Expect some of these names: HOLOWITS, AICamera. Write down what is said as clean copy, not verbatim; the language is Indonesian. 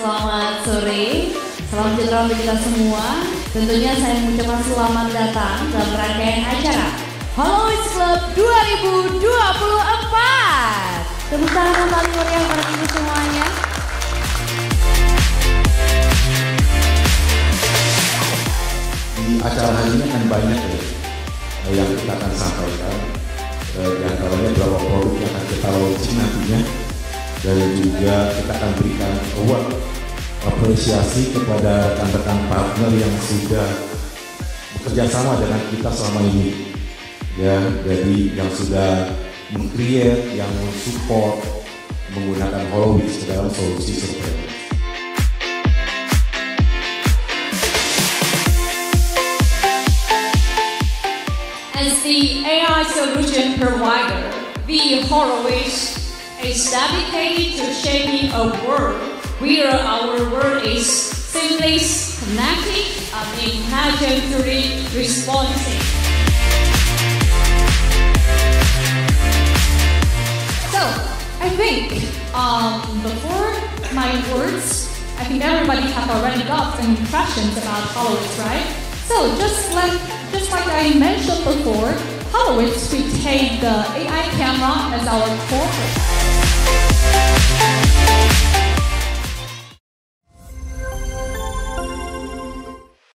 Selamat sore, salam sejahtera bagi kita semua. Tentunya saya mengucapkan selamat datang dalam rangkaian acara HOLOWITS Club 2024. Tepuk tangan yang paling meriah pada kita semuanya. Di acara hari ini akan banyak yang kita akan sampaikan. Di antaranya beberapa produk yang akan kita launching nantinya. Dan juga kita akan berikan award apresiasi kepada rekan-rekan partner yang sudah bekerja sama dengan kita selama ini. Ya, jadi yang sudah meng-create, yang mensupport menggunakan HOLOWITS dalam solusi survei. As the AI solution provider, the HOLOWITS is dedicated to shaping a world where our world is simply connected and intelligently responsive. So, I think before my words, I think everybody have already got some impressions about HOLOWITS, right? So, just like I mentioned before, HOLOWITS retains the AI camera as our core.